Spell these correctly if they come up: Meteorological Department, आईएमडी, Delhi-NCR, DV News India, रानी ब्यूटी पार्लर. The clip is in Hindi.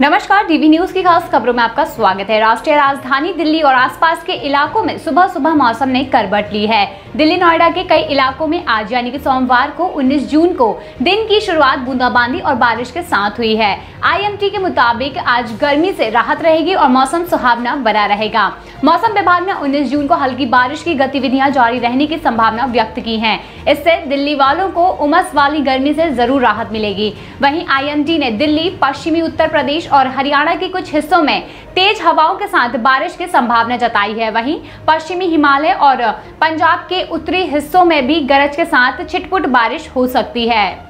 नमस्कार, डीवी न्यूज की खास खबरों में आपका स्वागत है। राष्ट्रीय राजधानी दिल्ली और आसपास के इलाकों में सुबह सुबह मौसम ने करवट ली है। दिल्ली नोएडा के कई इलाकों में आज यानी कि सोमवार को 19 जून को दिन की शुरुआत बूंदाबांदी और बारिश के साथ हुई है। आईएमडी के मुताबिक आज गर्मी से राहत रहेगी और मौसम सुहावना बना रहेगा। मौसम विभाग ने 19 जून को हल्की बारिश की गतिविधियां जारी रहने की संभावना व्यक्त की है। इससे दिल्ली वालों को उमस वाली गर्मी से जरूर राहत मिलेगी। वहीं आईएमडी ने दिल्ली, पश्चिमी उत्तर प्रदेश और हरियाणा के कुछ हिस्सों में तेज हवाओं के साथ बारिश की संभावना जताई है। वहीं पश्चिमी हिमालय और पंजाब के उत्तरी हिस्सों में भी गरज के साथ छिटपुट बारिश हो सकती है।